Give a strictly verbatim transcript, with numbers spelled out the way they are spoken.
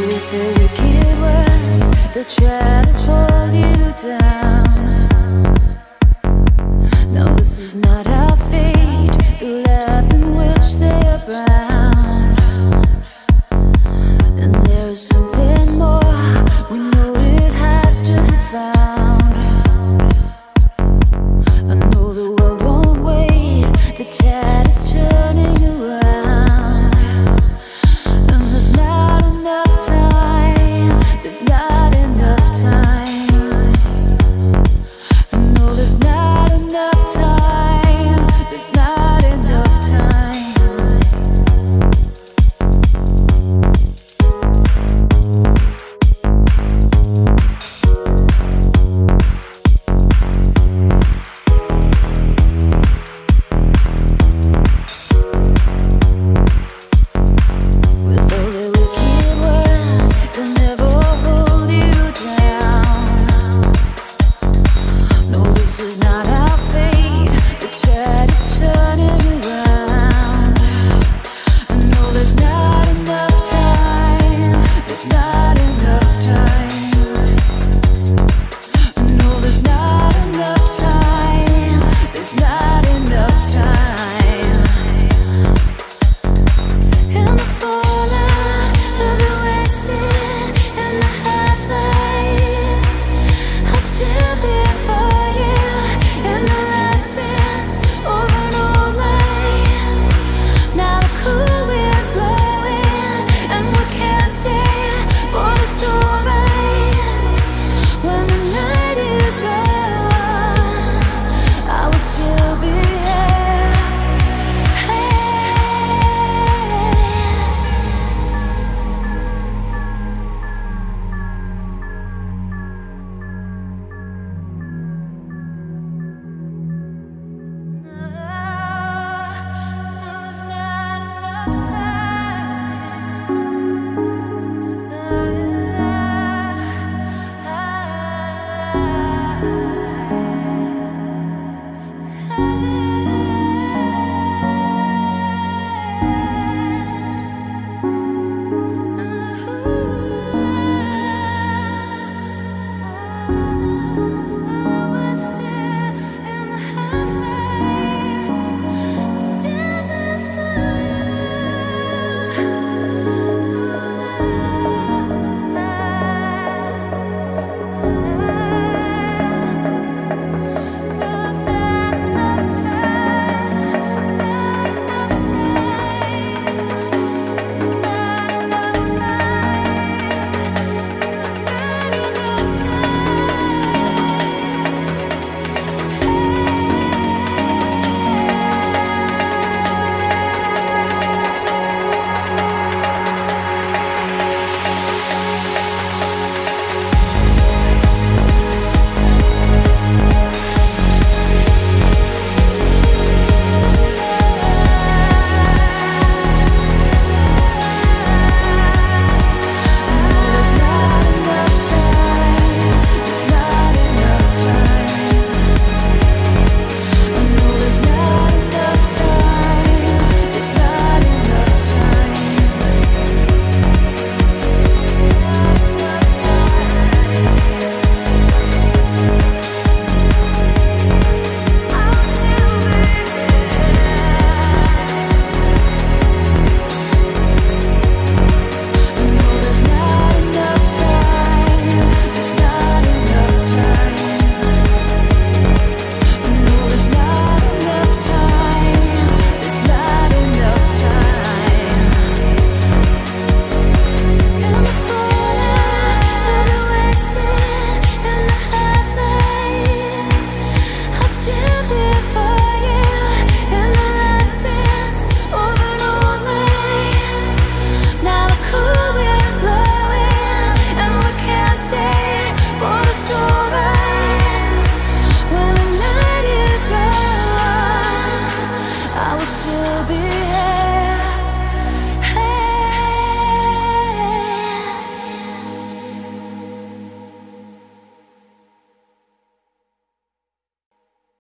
with the wicked words that try to pull you down. No, this is not our fate, the lives in which they're bound.